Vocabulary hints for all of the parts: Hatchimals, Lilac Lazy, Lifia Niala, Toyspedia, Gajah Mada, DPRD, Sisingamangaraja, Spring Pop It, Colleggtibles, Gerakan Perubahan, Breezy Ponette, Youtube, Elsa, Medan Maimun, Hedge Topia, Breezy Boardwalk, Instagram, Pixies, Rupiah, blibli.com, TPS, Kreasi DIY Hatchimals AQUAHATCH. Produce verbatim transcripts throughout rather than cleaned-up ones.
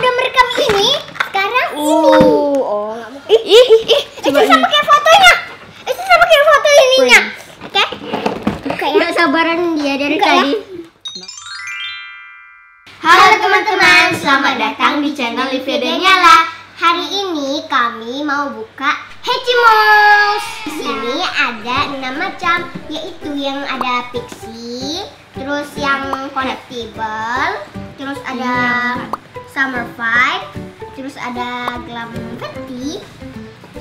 udah merekam ini, sekarang uh, ini. Oh, ih, ih, ih. Itu sama kayak fotonya. Itu sama kayak foto ininya. Oke. Okay. Enggak sabaran dia dari Buka tadi. Ya? Halo teman-teman, selamat datang di channel Lifia Niala. Hari ini kami mau buka Hatchimals. Di sini ada enam macam, yaitu yang ada pixie, terus yang connectable, terus ada summer vibe, terus ada glam peti,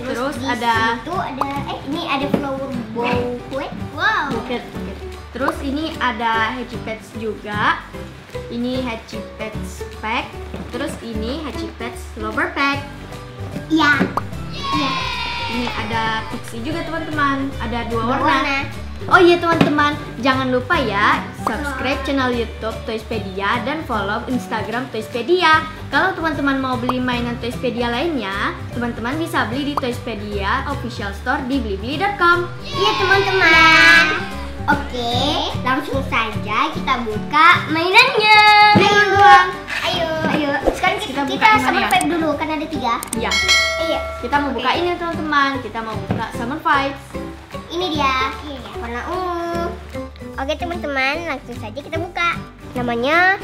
terus, terus ada itu ada eh ini ada flower bow kue. Wow. Buket, buket. Terus ini ada hatchimals juga. Ini hatchimals pack, terus ini hatchimals lover pack. Iya. Iya. Ini ada pixie juga teman-teman. Ada dua warna. warna. Oh iya teman-teman, jangan lupa ya subscribe channel YouTube Toyspedia dan follow Instagram Toyspedia. Kalau teman-teman mau beli mainan Toyspedia lainnya, teman-teman bisa beli di Toyspedia Official Store di blibli dot com. Iya teman-teman. Oke, langsung saja kita buka mainannya. Ayo, ayo, ayo. Sekarang kita, kita, kita summer vibe dulu, kan ada tiga. Iya. Iya. Kita mau okay. buka ini teman-teman. Kita mau buka summer vibes. Ini dia. Iya, warna ungu. Oke teman-teman, langsung saja kita buka. Namanya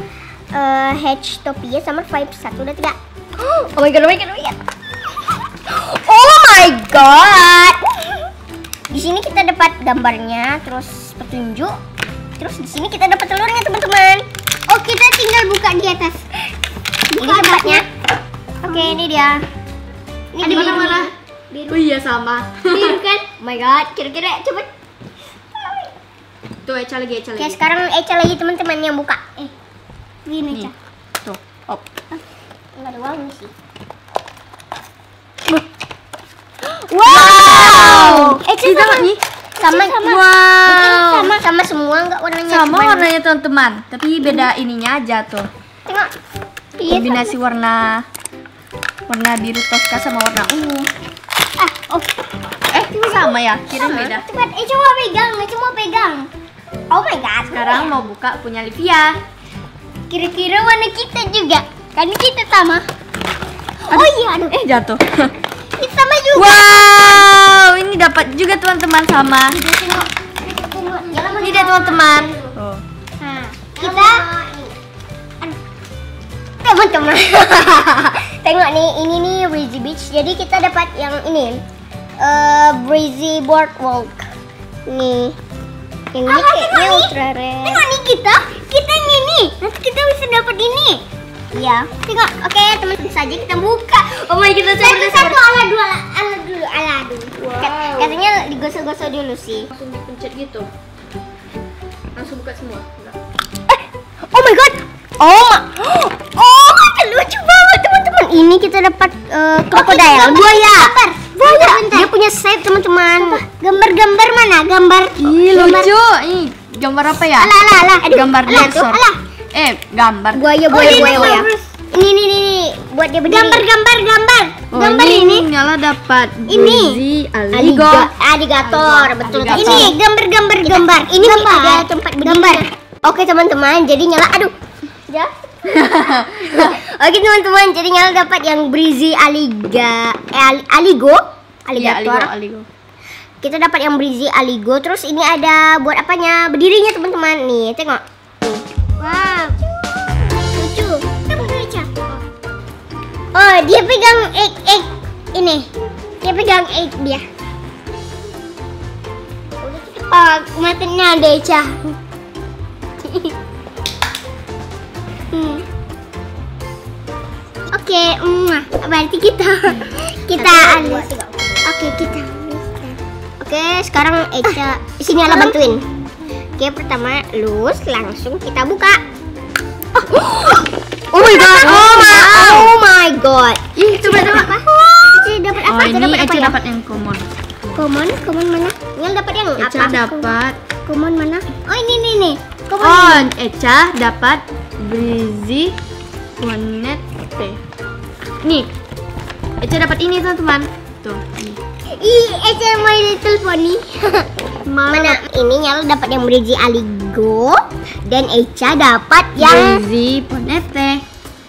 uh, Hedge Topia Summer Vibes satu dua tiga. Oh my god, oh my god, oh my god. Oh my god. Di sini kita dapat gambarnya, terus petunjuk. Terus di sini kita dapat telurnya, teman-teman. Oh, kita tinggal buka di atas. Buka atasnya. Oke, okay, ini dia. Ini di mana-mana. Oh iya, sama. Biru kan? Oh my god, kira-kira coba. Tuh, Echa lagi, Echa lagi. Oke, sekarang Echa lagi, teman-teman, yang buka. Eh. Gini, Echa. Tuh, op. Enggak ada wangi sih. Wow, Echa sama nih. Sama sama. Wow. Sama sama semua enggak warnanya? Sama warnanya teman-teman, tapi beda hmm. ininya aja tuh. Tengok. Kombinasi warna warna biru toska sama warna ungu. Ah, oh. Eh, itu sama ya? Kira beda. Cepat, eh coba pegang, coba pegang. Oh my god. Sekarang mau buka punya Lifia. Kira-kira warna kita juga. Kan kita sama. Aduh. Oh iya, aduh. Eh jatuh. Kita sama juga. Wow, ini dapat juga teman-teman sama. Ini dia teman-teman. Oh. Nah, kita teman-teman. Tengok nih, ini nih Breezy Beach. Jadi kita dapat yang ini. Uh, Breezy Boardwalk. Nih. Yang ini kayaknya ultra rare. Tengok nih kita. Kita ini nih. Nanti kita bisa dapat ini. Iya, tengok. Oke, teman-teman saja kita buka. Oh my god, satu satu ala dua ala, ala dulu, ala dulu. Wow. Katanya digosok-gosok dulu sih. Langsung dipencet gitu. Langsung buka semua. Eh, oh my god. Oh. Oh, lucu banget teman-teman. Ini kita dapat uh, krokodil, oh, buaya. Buaya. Dia punya shape teman-teman. Gambar-gambar mana? Gambar. Ih, lucu. Ih, gambar apa ya? Alah, alah, alah. Aduh, gambar dinosaur. Eh, gambar. Buaya, buaya, oh, buaya, buaya. Ini, ini, ini, ini. Buat dia berdiri. Gambar, gambar, gambar. Oh, gambar ini. Ini Nyala dapat. Ini. Aligo. Aligator, betul. Aligator. Ini gambar-gambar, gambar. Ini gambar. Ada tempat gambar. Oke teman-teman, jadi Nyala. Aduh. Ya. Oke teman-teman, jadi Nyala dapat yang Breezy Aliga, eh, Aligo, Aligator. Ya, Aligo, Aligo. Kita dapat yang Breezy Aligo. Terus ini ada buat apanya? Berdirinya teman-teman nih, tengok. Wow, lucu. Lucu. Oh, dia pegang egg egg ini. Dia pegang egg dia. Oh, matanya ada Echa. hmm. Oke, okay, mm, berarti kita kita alis. Oke, okay, kita. Oke, okay, sekarang Echa. Sini ala bantuin. Oke, pertama lus, langsung kita buka. Oh, oh my god. Oh my, oh my god. Ih, coba coba. Ece dapat apa? Ece dapat apa? Ece dapat yang common. Common? Common mana? Nyal dapat yang apa? Ece dapat common mana? Oh, ini nih nih. Common. Oh, Ece dapat Breezy Ponette. Nih. Ece dapat ini, teman-teman. Tuh. Ih, Ece My Little Pony. Mana? Ini Nyala dapat yang Breezy Aligo dan Echa dapat yang Breezy Ponette.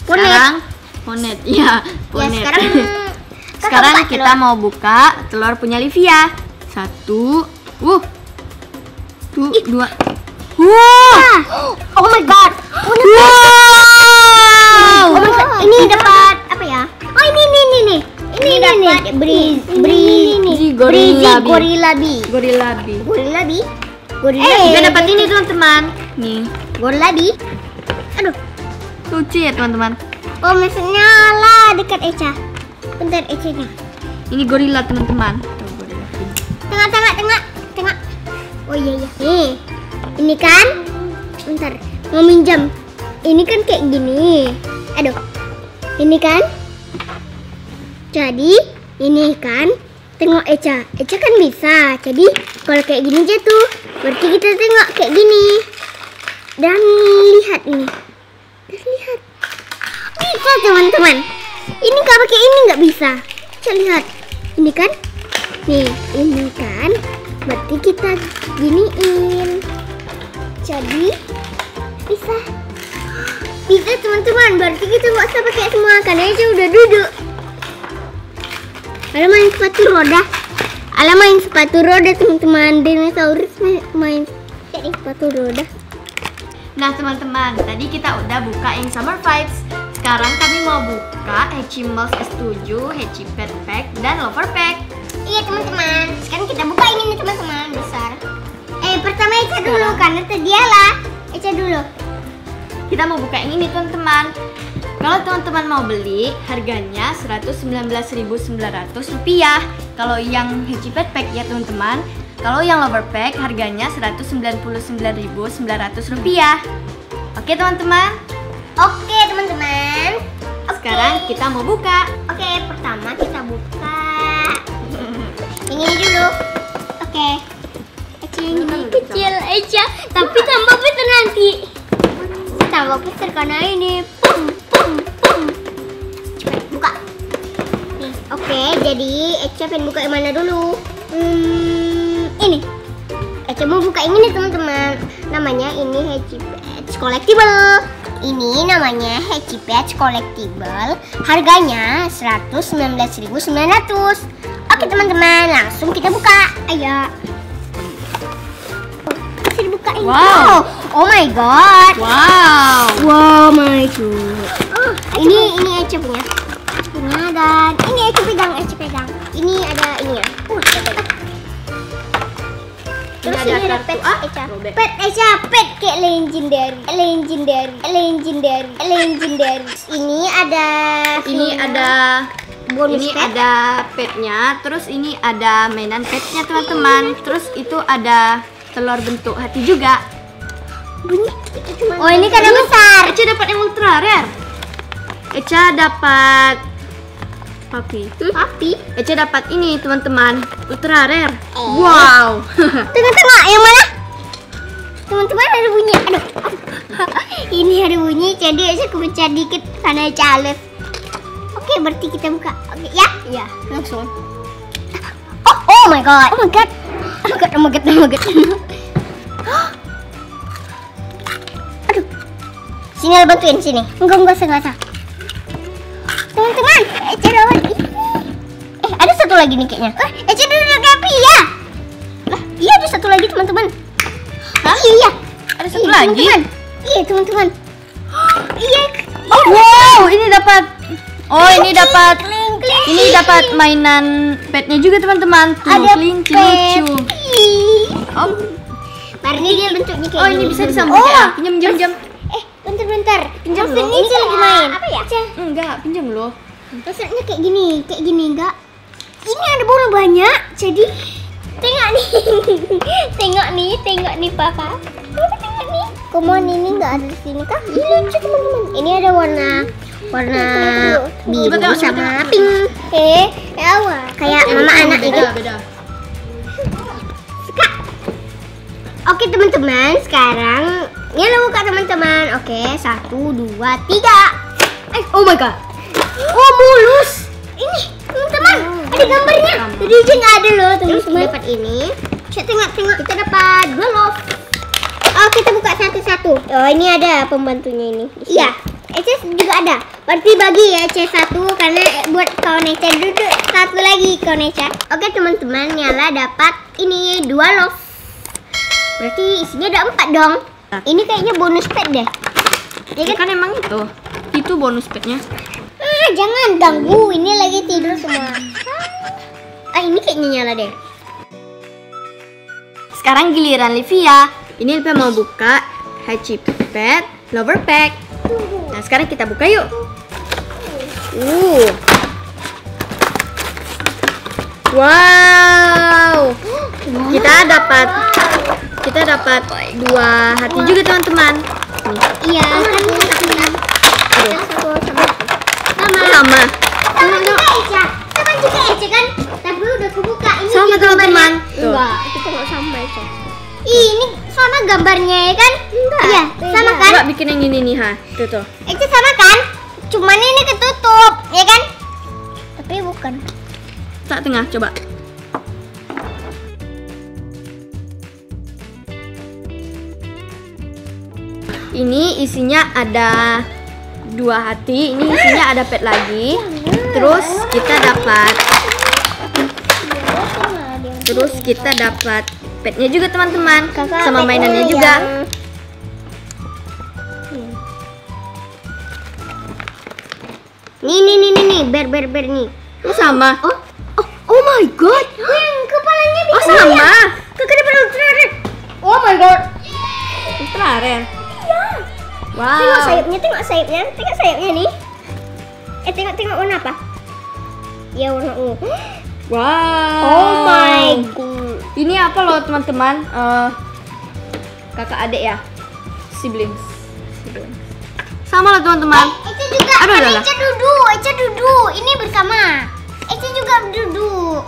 Sekarang Ponette, ya, Ponette. Ya, sekarang sekarang kita telur. Mau buka telur punya Lifia. Satu, wuh, tuh dua, wuh, oh my god, oh, wow, oh my god. Ini dapat apa ya? Oh ini ini ini ini ini dapat Breezy Gorilla Bee, Gorilla Bee, Gorilla Bee, Gorilla Bee. Kita dapat ini teman-teman, nih Gorilla Bee. Aduh, lucu ya teman-teman. Oh maksudnya lah dekat Echa, bentar Echanya. Ini gorila teman-teman. Tengah, tengah, tengah, tengah. Oh iya iya. Nih, ini kan, bentar, mau minjam. Ini kan kayak gini. Aduh, ini kan. Jadi ini kan, tengok Echa. Echa kan bisa. Jadi kalau kayak gini jatuh, berarti kita tengok kayak gini. Dan lihat ini, dan lihat. Bisa teman-teman. Ini nggak pakai ini nggak bisa. Coba lihat, ini kan. Nih, ini kan berarti kita giniin. Jadi bisa. Bisa teman-teman, berarti kita nggak usah pakai semua kan aja udah duduk. Ada main sepatu roda. Ada main sepatu roda teman-teman. Dinosaurus main kayak sepatu roda. Nah, teman-teman, tadi kita udah buka yang Summer Vibes. Sekarang kami mau buka Hatchimals S tujuh, Hatchie Pet Pack dan Lover Pack. Iya teman-teman, sekarang kita buka ini nih teman-teman, besar. Eh pertama Echa dulu karena terdialah. Echa dulu. Kita mau buka yang ini teman-teman. Kalau teman-teman mau beli, harganya seratus sembilan belas ribu sembilan ratus rupiah. Kalau yang Hatchie Pet Pack ya teman-teman. Kalau yang Lover Pack harganya seratus sembilan puluh sembilan ribu sembilan ratus rupiah. Oke teman-teman. Oke teman-teman. Sekarang kita mau buka. Oke pertama kita buka. Ini dulu. Oke. Echa yang ini kecil Echa, tapi tambah besar nanti. Tambah besar karena ini. Pum pum pum. Cepet buka. Nih, oke, jadi Echa pengen buka yang mana dulu? Hmm, ini. Echa mau buka yang ini teman-teman. Namanya ini Hatchie Patch Collectible. Ini namanya Hatchie Patch Collectible. Harganya seratus sembilan belas ribu sembilan ratus. Oke teman-teman, langsung kita buka. Ayo. Bisa dibuka ini. Wow. Oh my god. Wow. Wow my god. Oh, ini ini Echa punya. Nah, dan ini Echa pegang, Echa pegang. Ini ada ini ya. Uh, terus ini ada pet Echa. Pet Echa, pet kayak legendary, legendary, legendary, legendary. Ini ada ini ada bonus ini pet. Ada petnya, terus ini ada mainan petnya teman-teman, terus itu ada telur bentuk hati juga. Oh ini karena besar. Echa dapat yang ultra rare. Echa dapat papi. Papi. Echa dapat ini teman-teman ultra rare. Oh. Wow. Tengok-tengok yang mana? Teman-teman ada bunyi. Aduh. Ini ada bunyi. Jadi Echa kepecah dikit karena Echa alef. Oke, berarti kita buka. Oke, ya? Ya, langsung. Oh, oh my god. Oh my god. Oh my god, oh my god, oh my god. Aduh. Sini aku bantuin sini. Enggak, enggak usah, enggak usah. Teman-teman, Echa dapat ini. Eh, ada satu lagi nih kayaknya. Eh, Echa dulu happy ya. Lah, iya ada satu lagi teman-teman. Hah? Iya, iya. Ada satu lagi. Teman-teman. Iya, teman-teman. Iya. Wow, ini dapat. Oh ini dapat, ini dapat mainan petnya juga teman-teman. Ada kelinci lucu. Oh, ini dia bentuknya kayak. Oh ini bisa disambung ya? Pinjam, pinjam, pinjam. Eh, bentar-bentar. Pinjam loh. Ini lagi main. Apa ya? Enggak, pinjam loh. Bentuknya kayak gini, kayak gini enggak? Ini ada bola banyak. Jadi tengok nih, tengok nih, tengok nih papa. Tengok nih. Komon ini enggak ada di sini kah? Ini lucu teman-teman. Ini ada warna. Warna biru beda, sama beda. Pink. Eh, awal. Kayak eh, mama anak beda, itu. Beda. Oke teman-teman, sekarang ini lo buka teman-teman. Oke, satu, dua, tiga. Eh, oh my god. Oh mulus. Ini teman-teman, oh, ada gambarnya. Jadi nggak ada loh teman-teman. Dapat ini. Coba tengok-tengok. Kita dapat dua loh. Oh kita buka satu-satu. Oh ini ada pembantunya ini. Iya. H S juga ada. Berarti bagi ya C satu karena buat Konecha duduk satu lagi Konecha. Oke teman-teman, Niala dapat ini dua love. Berarti isinya ada empat dong. Nah. Ini kayaknya bonus pet deh. Ya kan? Kan emang itu. Itu bonus petnya. Ah, jangan ganggu. Ini lagi tidur semua. Ah, ini kayaknya Niala deh. Sekarang giliran Lifia. Ini Lifia mau buka Hatchimals Lover Pack. Nah, sekarang kita buka yuk. Uh. Wow. Kita dapat kita dapat dua hati juga, teman-teman. Iya, kan teman-teman. Sama. Sama. Sama juga Eca. Sama juga Eca kan? Tapi udah kebuka ini. Sama teman-teman. Enggak, kita enggak sama Eca. Ini sama gambarnya ya kan? Enggak. Iya, sama kan? Coba bikin yang ini nih, ha. Tuh tuh. Itu sama kan? Cuman ini ketutup, ya kan? Tapi bukan. Tak tengah coba. Ini isinya ada dua hati, ini isinya ada pet lagi. Terus kita dapat Terus kita dapat petnya juga, teman-teman. Sama mainannya juga. Nih nih nih nih, ber ber ber nih. Oh sama. Oh, oh, oh my god. Hmm, kepalanya di. Oh sama. Kakak dapat ultrared. Oh my god. Ultrared. Iya. Wow. Tengok sayapnya, tengok sayapnya, tengok sayapnya nih. Eh tengok tengok warna apa? Ya warna ungu. Wow. Oh my god. Ini apa loh teman-teman? Uh, kakak adik ya. Siblings. Siblings. Sama loh teman-teman. Eh, itu juga. Aduh, kan Eca duduk, Eca duduk. Ini bersama. Eca juga duduk.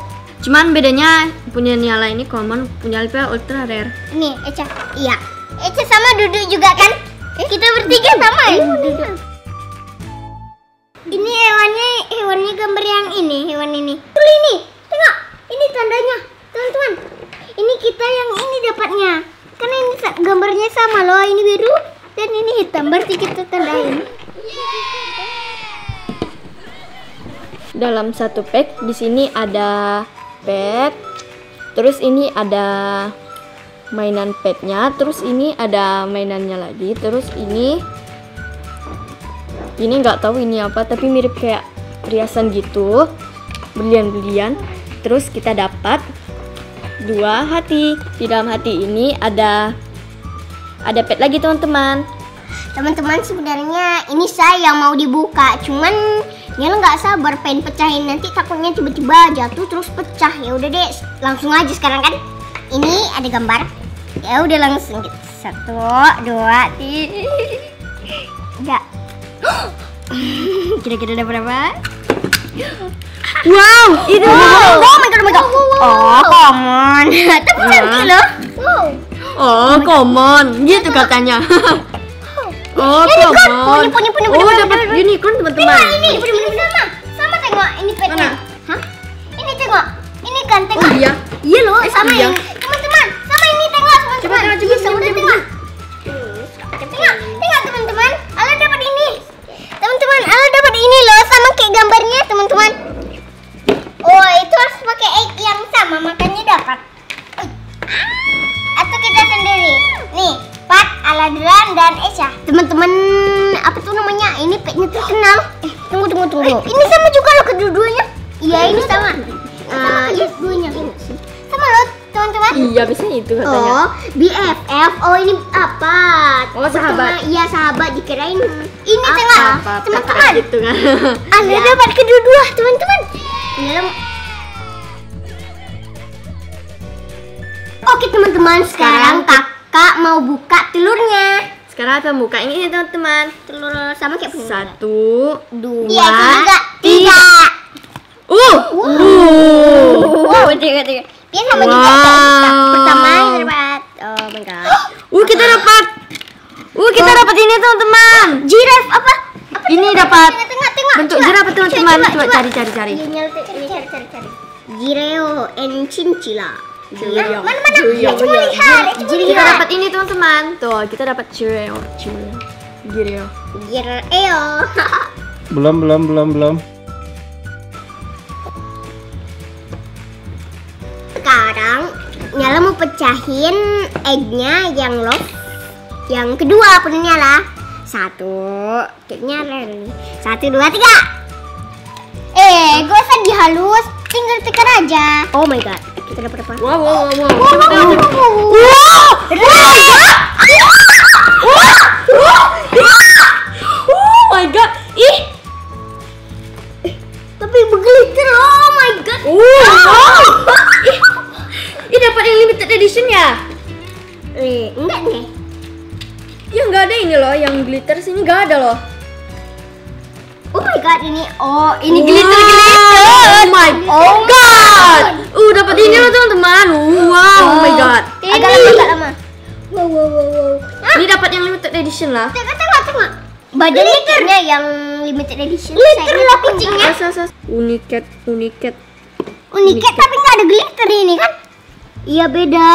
Cuman bedanya punya Niala ini common, punya Lifia ultra rare. Nih Eca. Iya. Eca sama duduk juga kan? Eh? Kita bertiga sama ya? Duduk. Ini hewannya, hewannya gambar yang ini, hewan ini. Tuh ini, tengok. Ini tandanya, teman-teman. Ini kita yang ini dapatnya. Karena ini gambarnya sama loh. Ini biru dan ini hitam. Berarti kita tandain. Dalam satu pack di sini ada pet. Terus ini ada mainan petnya, terus ini ada mainannya lagi, terus ini ini nggak tahu ini apa tapi mirip kayak riasan gitu, berlian-berlian. Terus kita dapat dua hati. Di dalam hati ini ada ada pet lagi, teman-teman. Teman-teman, sebenarnya ini saya yang mau dibuka, cuman Niala nggak sabar pengen pecahin, nanti takutnya tiba-tiba jatuh terus pecah. Ya udah deh, langsung aja sekarang kan. Ini ada gambar. Ya udah langsung satu, dua, tiga. Kira-kira ada berapa? Wow, itu. Wow. Oh my god, oh my god. Wow, wow, wow. Oh, common. Tapi cantik loh. Wow. Oh, common. Gitu katanya. Oh, common. Oh, dapat unicorn, teman-teman. Ini sama. Sama tengok ini petnya. Hah? Ini tengok. Ini kan tengok. Oh iya. Iya loh, sama ini. Teman-teman, sama ini tengok, teman-teman. Coba sama tengok. Tengok, tengok teman-teman. Ala dapat ini. Teman-teman, Ala dapat ini loh, sama kayak gambarnya, teman-teman. Oh, itu harus pakai egg yang sama makanya dapat. Atau kita sendiri. Nih, Pat, Ala Dilan dan Eca. Teman-teman, apa tuh namanya? Ini petnya terkenal. Eh, tunggu tunggu tunggu. Eh, ini sama juga loh kedua-duanya. Iya, ini sama. Ah, iya, duanya. Sama loh teman-teman. Iya, biasanya itu katanya. Oh, B F F. Oh, ini apa? Oh, sahabat. Iya, sahabat. Dikirain ini tengok. Teman-teman. Anda dapat kedua-dua, teman-teman. Oke, teman-teman. Sekarang kakak mau buka telurnya. Sekarang kita buka ini nih, teman-teman. Telur sama kayak punya. Satu, dua, tiga. Uh. Wow, tiga, tiga. Dia sama wow. Juga kan? Pertama yang dapat. Oh my god. Uh, kita dapat. Uh, kita dapat ini, teman-teman. Giraffe apa? Apa ini dapat. Tengok, tengok. Bentuk giraffe, teman-teman. Coba cari-cari cari. Cari-cari. Gireo and chinchilla. Gireo. Mana-mana? Coba lihat. Kita dapat ini, teman-teman. Tuh, kita dapat gireo. Gireo. Gireo. Belum, belum, belum, belum. Sekarang Niala mau pecahin egg-nya yang love. Yang kedua punya Niala. Satu, kayaknya Niala. Satu, dua, tiga. Eh, gue sedih halus. Tinggal tekan aja. Oh my god. Kita dapat apa? Wow, wow, wow, wow. Wow, wow, wow, wow. Wow, oh my god. Ih. Tapi berglitter. Oh my god. Wow. Ih, dapat yang limited edition ya? Eh, enggak nih. Ya enggak ada ini loh, yang glitter sini enggak ada loh. Oh my god, ini oh ini wow. glitter glitter. Oh my oh god. god. Uh dapat okay. ini loh teman-teman. Wow, oh my god. Ini. Agak lama agak lama. Wow wow wow wow. Hah? Ini dapat yang limited edition lah. Tengok tengok tengok. Badannya kayaknya yang limited edition. Glitter lah kucingnya. Uniket uniket. Uniket tapi nggak ada glitter ini kan? Iya beda.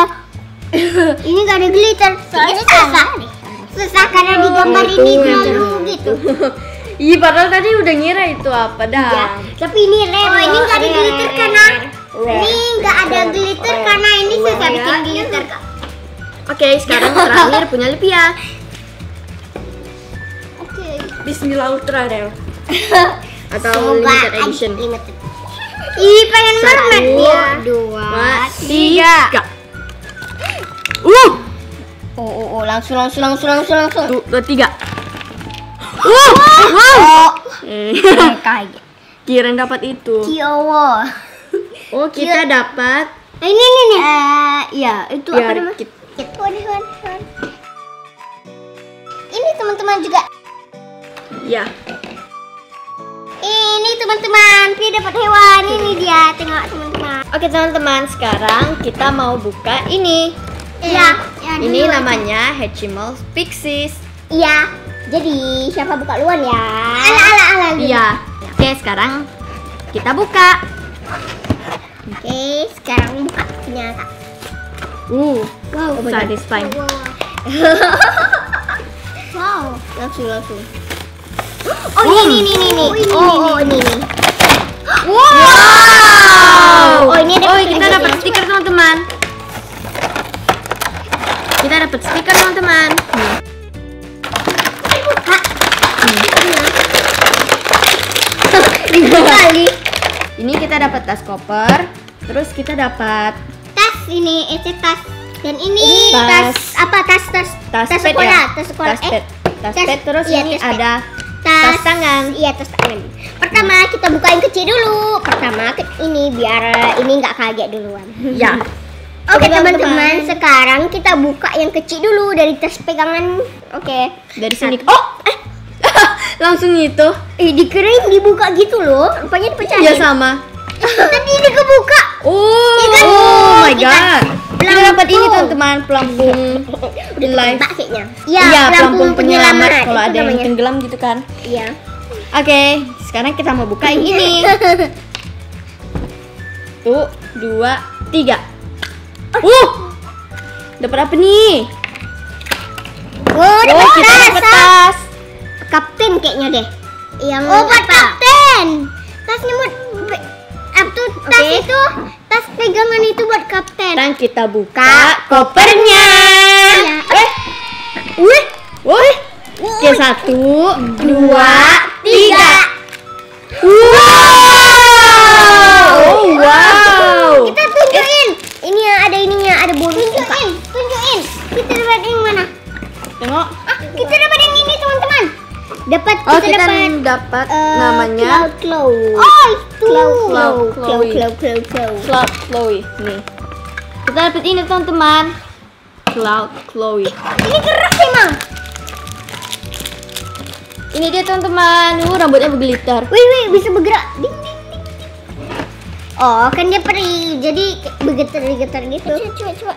Ini nggak ada glitter. Soalnya susah. Susah karena digambar oh, ini biru gitu. Ih, padahal tadi udah ngira itu apa dah. Iya, tapi ini rare. Oh, ini enggak ada glitter karena ini enggak ada glitter karena ini susah bikin glitter. Oke, sekarang terakhir punya Lifia. Oke. Bismillah ultra rare. Atau limited edition. Ih, pengen mermaid dia. dua, tiga. Uh. Oh, oh, oh, langsung langsung langsung langsung langsung. dua, tiga. Wow, wow. Oh, kaget. Kirain dapat itu. Kiowo. Oh, kita dapat. Ini ini nih. Eh, ya itu apa namanya? Ini teman-teman juga. Ya. Ini teman-teman, dia dapat hewan ini dia. Tengok teman-teman. Oke teman-teman, sekarang kita mau buka ini. Iya. Ini namanya Hatchimals Pixies. Iya. Jadi siapa buka duluan ya? Ala ala ala. Iya. Oke sekarang kita buka. Oke sekarang buka ternyata. Uh, wow. Satisfying. Wow. Langsung langsung. Oh ini ini ini ini. Oh ini ini. Wow. Oh ini ada. Oh kita dapat stiker teman-teman. Kita dapat stiker teman-teman. Kali. Ini kita dapat tas koper, terus kita dapat tas ini, itu tas dan ini tas, tas apa tas tas tas, tas pet, sekolah, ya? Tas sekolah, tas eh, pet, tas, tas pet, terus iya, ini tas ada tas, tas tangan, iya tas tangan. Pertama kita bukain kecil dulu, pertama ini biar ini nggak kaget duluan. Ya. Oke teman-teman, sekarang kita buka yang kecil dulu dari tas pegangan. Oke. Okay. Dari sini. Satu. Oh. Eh. Langsung itu. Eh, dikering dibuka gitu loh. Rupanya dipecahin. Iya sama. Tadi ini kebuka. Oh, ya kan? Oh my god. Kita dapat ini teman-teman, pelampung live. Iya, ya, pelampung penyelamat kalau ada namanya. Yang tenggelam gitu kan. Iya. Oke, okay, sekarang kita mau buka yang ini. Tuh, dua, tiga. Uh. Dapat apa nih? Oh, dapat oh, tas. Kapten kayaknya deh. Yang oh, buat kapten. Tasnya buat itu tas okay. itu tas pegangan itu buat kapten. Dan kita buka Ka kopernya. Ya. Eh. Wih. Wih. Oke, satu, dua, tiga. Wow. Oh, wow. Kita tunjukin. Ini ada ininya, ada bonus. Tunjukin, tunjukin. Kita dapat yang mana? Tengok. Ah, kita dapat yang ini, teman-teman. Dapat oh, kita, kita dapat uh, namanya Clow. Oh, itu Clow Clow Clow Clow nih. Kita dapat ini teman-teman. Clow Clow. Ini gerak emang. Ini dia teman-teman. Uh, rambutnya berglitter. Wih, wih, bisa bergerak. Ding ding ding ding. Oh, kan dia peri. Jadi bergetar-getar gitu. Coba coba coba.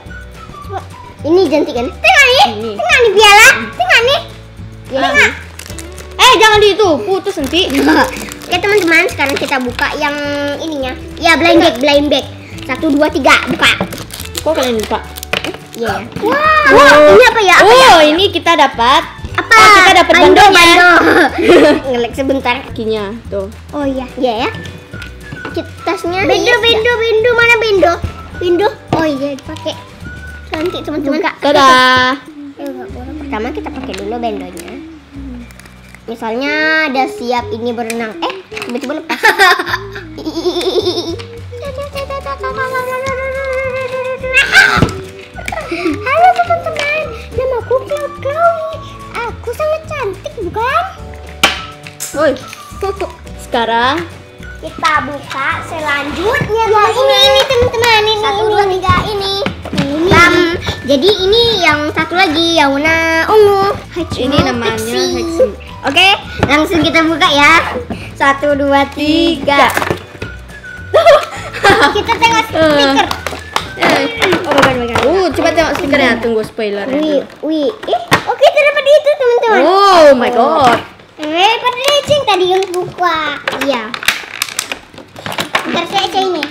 Ini cantik kan? Tengah nih. Tengah nih Piala. Tengah nih. Tengah. Eh jangan di itu, putus nanti. Oke teman-teman, sekarang kita buka yang ininya. Ya blind bag, blind bag. Satu, dua, tiga, buka. Kok kalian buka? Iya. Yeah. Wow. Wow. Ini apa ya? Apa oh ya? Ini kita dapat Apa? Oh, kita dapat bandung, bandung. Ngelek sebentar kakinya tuh. Oh iya, iya ya. Tasnya. Bendo, bendo, bendo, mana bendo? Bendo. Oh iya, dipakai. Nanti teman-teman. Dadah. Pertama kita pakai dulu bendonya. Misalnya ada siap ini berenang, eh tiba-tiba lepas. Halo teman-teman, namaku Cloud Chloe. Aku sangat cantik bukan? Woi, sekarang kita buka selanjutnya. Nah, ini ini teman-teman, ini satu dua tiga ini. Ini. Bam. Jadi ini yang satu lagi yang warna ungu. Ini namanya Hatchimals. Oke, langsung kita buka ya. Satu dua tiga. Kita tengok stiker. Oh bukan bukan. Uh, coba tengok stikernya. Tunggu spoiler. Wih, wih. Eh, oke terdapat itu teman-teman. Oh my god. Eh, pada licin tadi yang buka. Iya. Ntar saya cek ini.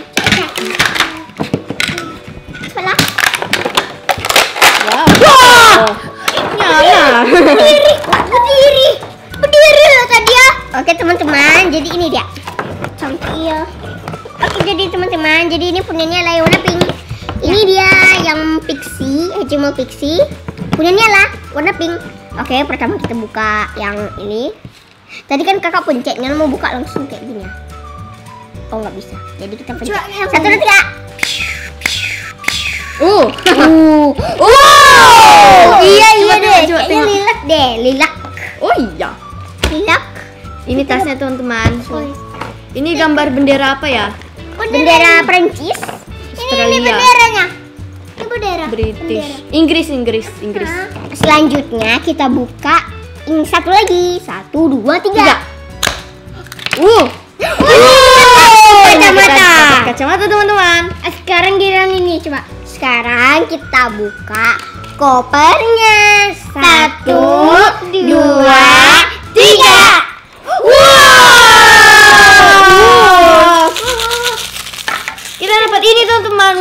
Berdiri, berdiri, berdiri loh tadi ya. Oke teman-teman, jadi ini dia cantil. Oke jadi teman-teman, jadi ini punyanya Lifia warna pink. Ini dia yang pixie, Hatchimals pixie. Punyanya lah warna pink. Oke pertama kita buka yang ini. Tadi kan kakak pencetnya mau buka langsung kayak gini ya. Oh nggak bisa. Jadi kita pencet. Satu dua tiga. Uh, uh, uh, iya iya deh. Ini lilac deh, lilac. Oh iya, lilac. Ini tasnya teman-teman. Ini gambar bendera apa ya? Bendera Perancis. Ini benderanya. Ini bendera. British. Inggris, Inggris, Inggris. Selanjutnya kita buka ini satu lagi. Satu, dua, tiga. Uh, kacamata. Kacamata teman-teman. Sekarang giliran ini coba. Sekarang kita buka kopernya. Satu, dua, tiga. Wow! Wow. Kita dapat ini teman-teman.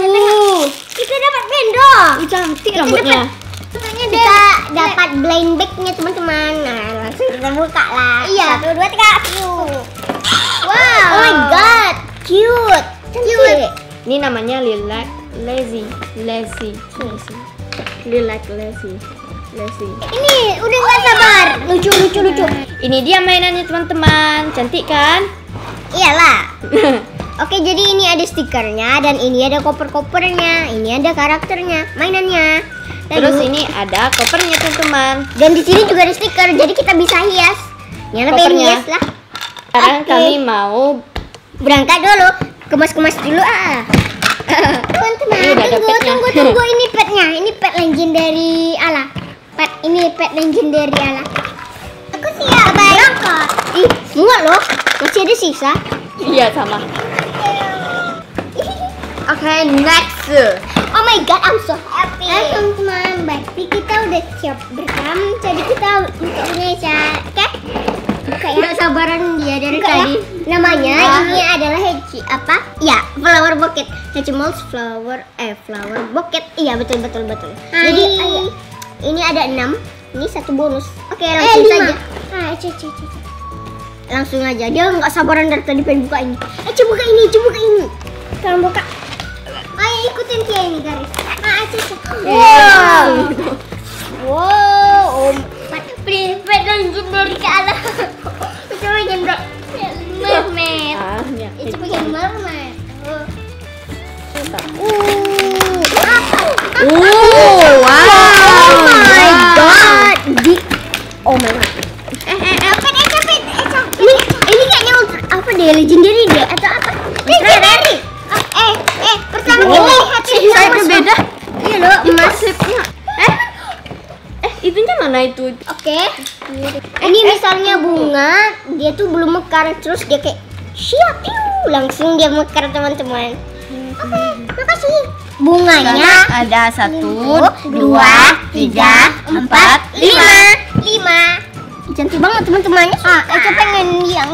Kita dapat bendong. Ih, cantik rambutnya. Kita dapat blind bagnya teman-teman. Nah, langsung kita buka lah. Iya. Satu, dua, tiga. Wow! Oh my god, cute. Cute. Ini namanya Lilac Lazy, lazy, lazy, Lilac Lazy, lazy. Ini udah nggak sabar, lucu, lucu, lucu. Ini dia mainannya teman-teman, cantik kan? Iyalah. Oke, jadi ini ada stikernya dan ini ada koper-kopernya, ini ada karakternya, mainannya. Dan terus ini ada kopernya teman-teman. Dan di sini juga ada stiker, jadi kita bisa hias. Nyala hias lah. Sekarang okay. Kami mau berangkat dulu, kemas-kemas dulu ah. Teman-teman, tunggu, tunggu, tunggu, ini petnya, ini pet legendary ala. Pet ini pet legendary ala. Aku siap berangkat. Ih, enggak loh, masih ada sisa. Iya sama. Oke, okay, next. Oh my god, I'm so happy. Nah, teman-teman, berarti kita udah siap berangkat. Jadi kita untuk Indonesia, oke? Kayak sabaran dia dari Buka tadi. Ya. Namanya ah. ini adalah Hedge apa? Ya, flower bucket. Hatchimals flower eh flower bucket. Iya, betul betul betul. Hai. Jadi ayo. Ini ada enam, ini satu bonus. Oke, langsung eh, aja. Ah, c -c -c -c. Langsung aja. Dia nggak sabaran dari tadi pengen buka ini. Eh, coba buka ini, coba buka ini. Sekarang buka. Ayo ikutin dia ini, garis. Ah, c -c -c. Wow. Wow, om. Pet legendary ke alam. Itu legendary mermaid. Itu bukan mermaid. Uh, wow, oh my god. Oh my god. Eh, eh, eh, pet, eh, pet, eh, ini kayaknya apa deh, legendary deh atau apa? Legendary. Eh, eh, pertama ini hati saya berbeda. Iya loh, nasibnya. Eh. Itunya mana itu? Oke. Okay. Ini misalnya bunga, dia tuh belum mekar, terus dia kayak siap, piu, langsung dia mekar teman-teman. Oke, okay, makasih. Bunganya ada satu, dua, tiga, empat, lima, lima. Cantik banget teman-temannya. Ah, aku pengen yang,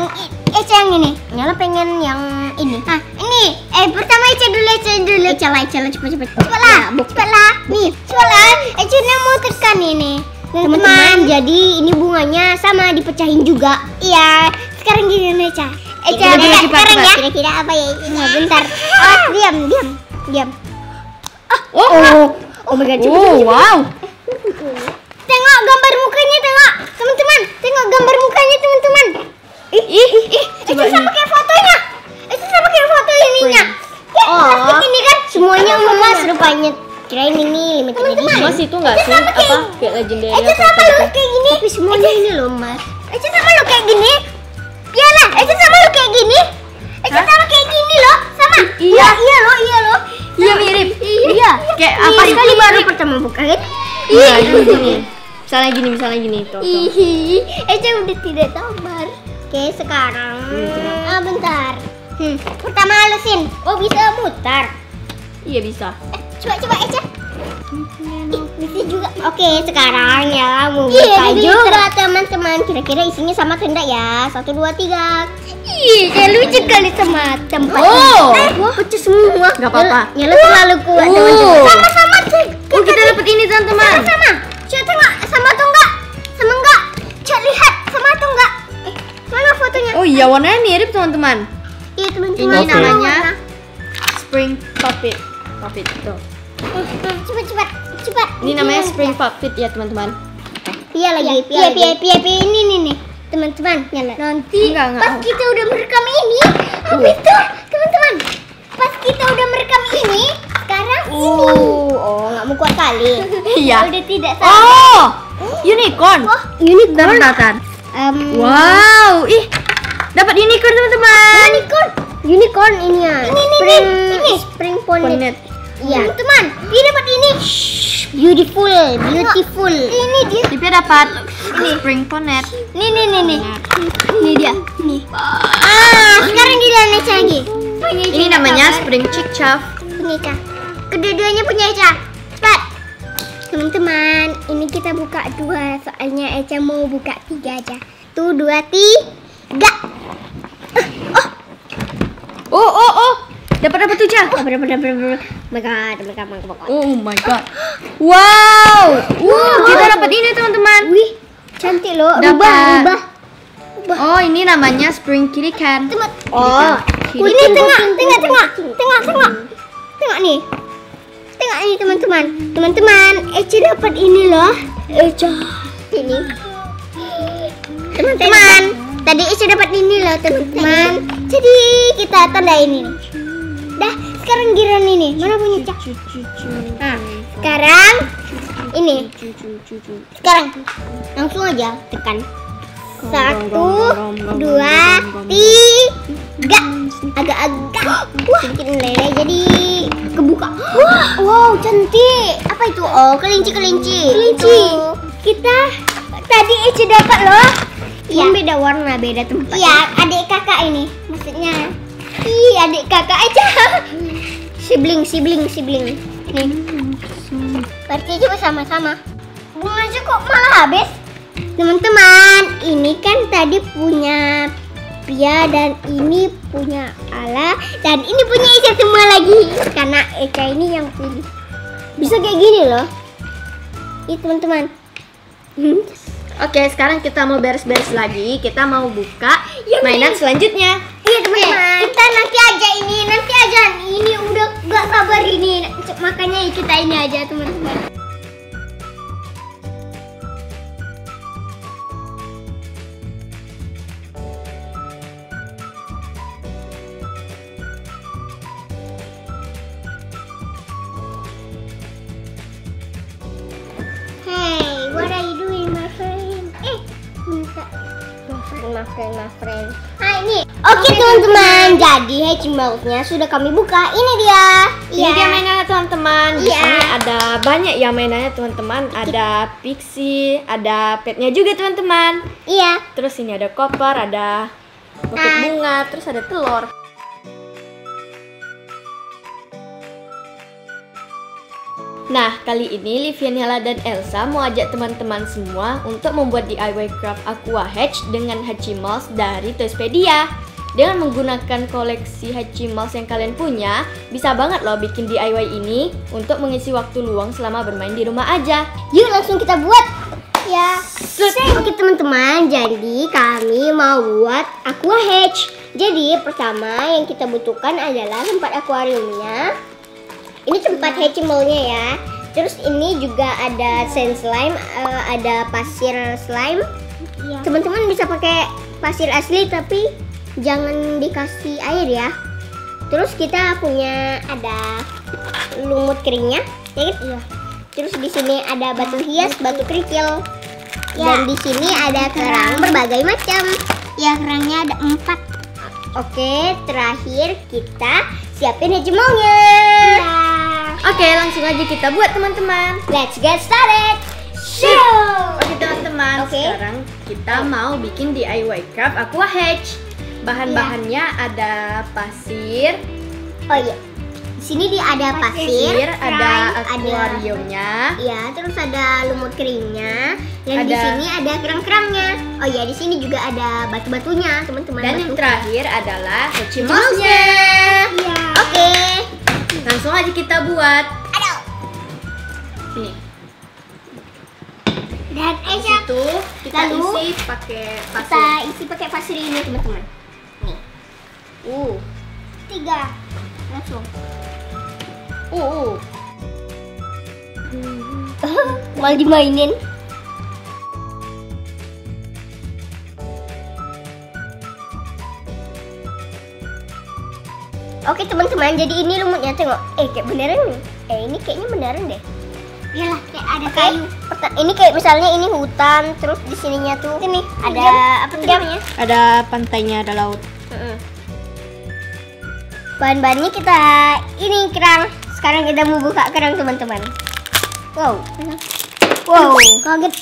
Eca yang ini. Nyala pengen yang ini. Ah, ini. Eh, pertama Eca dulu, Eca dulu. Eca lah, Eca lah, cepet-cepet. Coba lah, coba lah. Nih, coba lah. Eca mau tekan ini. Teman-teman, jadi Jadi ini bunganya sama dipecahin juga. Iya. Sekarang gini nih, Ca. Eh, Ca, sekarang ya. Kira-kira apa ya? Nah, bentar. Awas, diam, diam. Diam. Oh. Oh, oh my god. Oh, wow. Tengok gambar mukanya, tengok. Teman-teman, tengok gambar mukanya, teman-teman. Ih, ih, ih. Coba ini. Sama kayak fotonya. Itu sama kayak foto ininya. Ya, oh, ini kan semuanya emas rupanya. Kirain ini limited edition. Emas itu enggak sih? Apa kayak legendaria? Itu sama lo kayak gini. Tapi semuanya ini loh, Mas. Itu sama lo kayak gini. Iyalah, itu sama lo kayak gini. Itu sama kayak gini loh, sama. Iya, iya loh, iya loh. Iya mirip. Iya. Kayak apa sekali baru pertama buka kan? Iya, gini. Misalnya gini, misalnya gini itu. Ih, Eca udah tidak sabar. Oke, sekarang ah bentar. Hmm. Pertama halusin. Oh, bisa mutar. Iya, bisa. Eh, coba coba aja. Ih, bisa juga. Oke, sekarang ya mau buka juga teman-teman. Kira-kira isinya sama tidak ya? Satu, dua, tiga. Ih, ya lucu kali sama tempat. Oh, eh, pecah semua. Gak apa-apa. Nyala selalu kuat. Sama-sama. Oh, kita dapat ini teman-teman. Sama-sama. Coba tengok sama atau enggak? Sama enggak? Coba lihat sama atau enggak? Eh, mana fotonya? Oh iya, warnanya mirip teman-teman. Iya teman-teman, ini namanya Spring Pop It. Pop It tuh. Cepat cepat cepat. Ini namanya Spring Pop It ya teman-teman. Iya lagi. Iya iya iya ini nih nih teman-teman. Nanti pas kita udah merekam ini, habis itu teman-teman. Pas kita udah merekam ini, sekarang ini. Oh, nggak mau kuat kali. Iya. Udah tidak sabar. Oh, unicorn. Unicorn. Wow, ih. Dapat unicorn teman-teman. Unicorn, unicorn ini ya. Ini ini ini Spring Ponette. Iya teman. Dia dapat ini. Beautiful, beautiful. Ini dia. Dia dapat ini Spring Ponette. Ini ini ini. Ini dia. Ini. Ah, sekarang dia naik lagi. Ini namanya Spring Chick. Punya Eca. Kedua-duanya punya Eca. Cepat. Teman-teman, ini kita buka dua. Soalnya Eca mau buka tiga aja. Tuh dua tiga. Enggak. Oh. Oh oh oh. Dapat dapat tuh, Cak. Dapat dapat dapat. Mega, mega, mega. Oh my god. Wow. Wow, kita dapat ini, teman-teman. Wih, cantik loh. Dapat. Oh, ini namanya Spring Chick kan. Oh. Ini tengah, tengah, tengah. Tengah, tengah. Tengok nih. Tengok ini, teman-teman. Teman-teman, Eca dapat ini loh. Eca. Ini. Teman-teman. Tadi Eca dapat ini loh teman-teman. Jadi kita tanda ini. Dah, sekarang giran ini. Mana punya Cak? Nah, sekarang ini. Sekarang langsung aja tekan. Satu, dua, tiga. Agak-agak. Wah, bikin lele jadi kebuka. Wah, wow cantik. Apa itu? Oh, kelinci kelinci. Kelinci. Kita tadi Eca dapat loh. Iya. Beda warna, beda tempat. Iya, adik kakak ini. Maksudnya, ih adik kakak aja. Sibling, sibling, sibling. Nih. Berarti juga sama-sama. Bunga aja kok malah habis. Teman-teman, ini kan tadi punya Pia dan ini punya Ala dan ini punya Eca semua lagi. Karena Eca ini yang pilih. Bisa kayak gini loh. Ih teman-teman. Hmm. Oke, sekarang kita mau beres-beres lagi. Kita mau buka ya, mainan ya. Selanjutnya. Iya, teman-teman. Kita nanti aja ini, nanti aja ini udah gak sabar ini. Makanya kita ini aja, teman-teman. Friend. Nah, ini. Oke okay, teman-teman, jadi Hatchimalsnya sudah kami buka. Ini dia. Ini yeah. dia mainannya teman-teman. Di yeah. sini ada banyak ya mainannya teman-teman. Ada pixie, ada petnya juga teman-teman. Iya. Yeah. Terus ini ada koper, ada buket nah. bunga, terus ada telur. Nah, kali ini Lifia Niala dan Elsa mau ajak teman-teman semua untuk membuat D I Y craft AQUAHATCH dengan Hatchimals dari Toyspedia. Dengan menggunakan koleksi Hatchimals yang kalian punya, bisa banget loh bikin D I Y ini untuk mengisi waktu luang selama bermain di rumah aja. Yuk langsung kita buat. ya. Selamat pagi teman-teman. Jadi kami mau buat aquahatch. Jadi pertama yang kita butuhkan adalah tempat akuariumnya. Ini tempat hatchimalnya ya. Terus ini juga ada sand slime, ada pasir slime. Teman-teman bisa pakai pasir asli tapi jangan dikasih air ya. Terus kita punya ada lumut keringnya, ya kan? Terus di sini ada batu hias, batu kerikil, ya. Dan di sini ada kerang berbagai macam. Ya, kerangnya ada empat. Oke, terakhir kita siapin hatchimalnya. Ya. Oke, langsung aja kita buat teman-teman. Let's get started. Show. Oke teman-teman, okay. Sekarang kita mau bikin D I Y craft aquahatch. Bahan-bahannya ya. Ada pasir. Oh iya. Di sini dia ada pasir, pasir ada akuariumnya, ya, terus ada lumut keringnya, dan ada, di sini ada kerang-kerangnya. Oh ya, di sini juga ada batu-batunya, teman-teman. Dan batu. Yang terakhir adalah hatchimalsnya. Ya. Oke, langsung aja kita buat. Aduh. Nih. Dan itu kita lalu, isi pakai pasir. Kita isi pakai pasir ini, teman-teman. Nih. Uh. Tiga. Langsung. Uh, uh. Mau dimainin. Oke teman-teman, jadi ini lumutnya, tengok. Eh, kayak beneran nih. Eh, ini kayaknya beneran deh. Iyalah, kayak ada okay. Kayu. Ini kayak misalnya ini hutan, terus di sininya tuh ini ada jam. Apa namanya? Ada pantainya, ada laut. Uh-uh. Bahan-bahannya kita ini kerang. Sekarang kita mau buka kerang teman-teman. Wow, wow, kaget.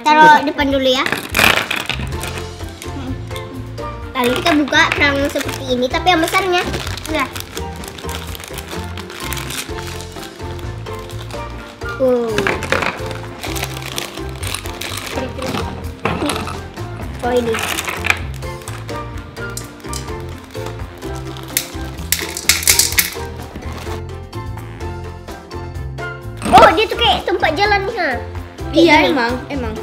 Taruh depan dulu ya. Lalu kita buka kerang seperti ini, tapi yang besarnya. Nah. Wow. Oh ini. Oh, dia tuh kayak tempat jalan kan? Iya, gini. emang, emang.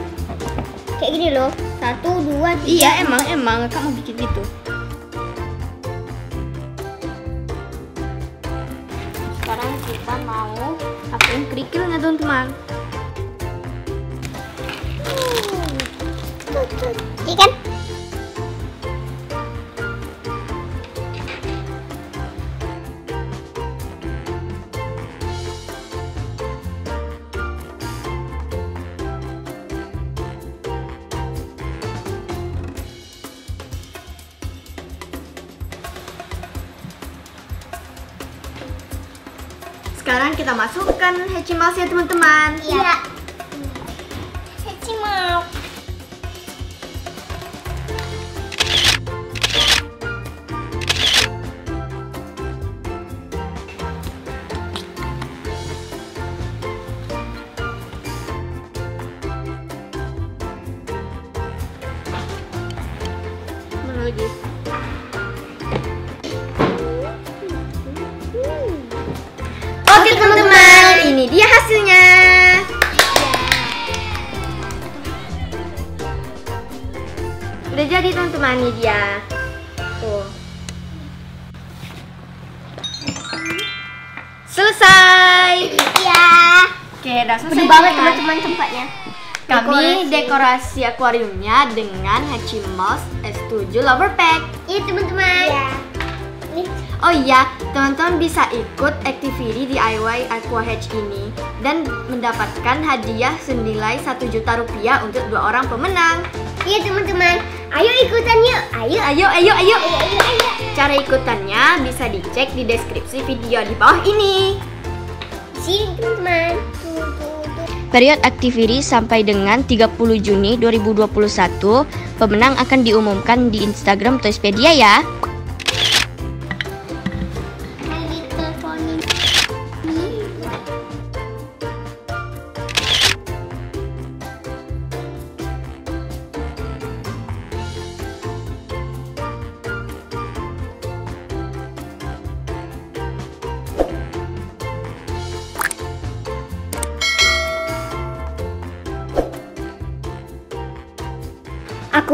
Kayak gini loh. Satu, dua, tiga. Iya, emang, empat. emang. Kamu bikin gitu. Sekarang kita mau pakai kerikilnya, teman-teman. Iya kan? Sekarang kita masukkan hatchimals ya teman-teman. Iya. Hatchimals. Mana lagi? Oke teman-teman, ini dia hasilnya. Udah jadi teman-teman, ini dia. Tuh. Selesai. Iya. Oke, udah selesai. Udah banget teman-teman tempatnya. Kami dekorasi, dekorasi akuariumnya dengan Hatchimals S tujuh Lover Pack. Iya teman-teman. Iya. Oh iya, teman-teman bisa ikut activity D I Y aquahatch ini dan mendapatkan hadiah senilai satu juta rupiah untuk dua orang pemenang. Iya teman-teman, ayo ikutan yuk. Ayo, ayo, ayo, ayo. Ayo, ayo, ayo. Cara ikutannya bisa dicek di deskripsi video di bawah ini. See you teman-teman. Period activity sampai dengan tiga puluh Juni dua ribu dua puluh satu, pemenang akan diumumkan di Instagram Toyspedia ya.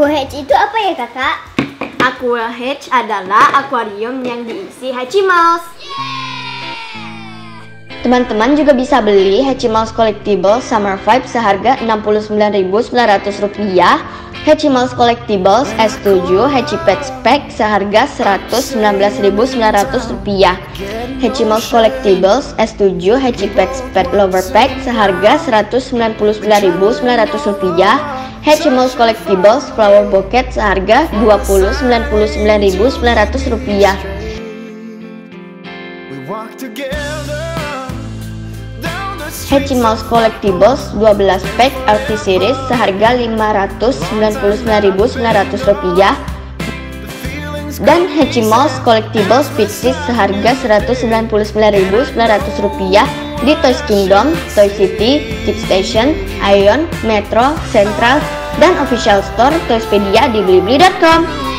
AQUAHATCH itu apa ya, kakak? AQUAHATCH adalah akuarium yang diisi Hatchimals. Teman-teman juga bisa beli Hatchimals Collectible Summer Vibe seharga enam puluh sembilan ribu sembilan ratus rupiah, Hatchimals Collectibles S tujuh Hatchipets Pack seharga seratus sembilan belas ribu sembilan ratus rupiah, Hatchimals Collectibles S tujuh Hatchipets Pet Lover Pack seharga seratus sembilan puluh sembilan ribu sembilan ratus rupiah, Hatchimals Collectibles Flower Bouquet seharga dua puluh sembilan puluh sembilan ribu sembilan ratus rupiah. Hatchimals Collectibles dua belas pack Arti Series seharga lima ratus sembilan puluh sembilan ribu sembilan ratus rupiah dan Hatchimals Collectibles Pixies seharga seratus sembilan puluh sembilan ribu sembilan ratus rupiah di Toys Kingdom, Toy City, Kids Station, Ion, Metro, Central, dan official store Toyspedia di blibli titik com.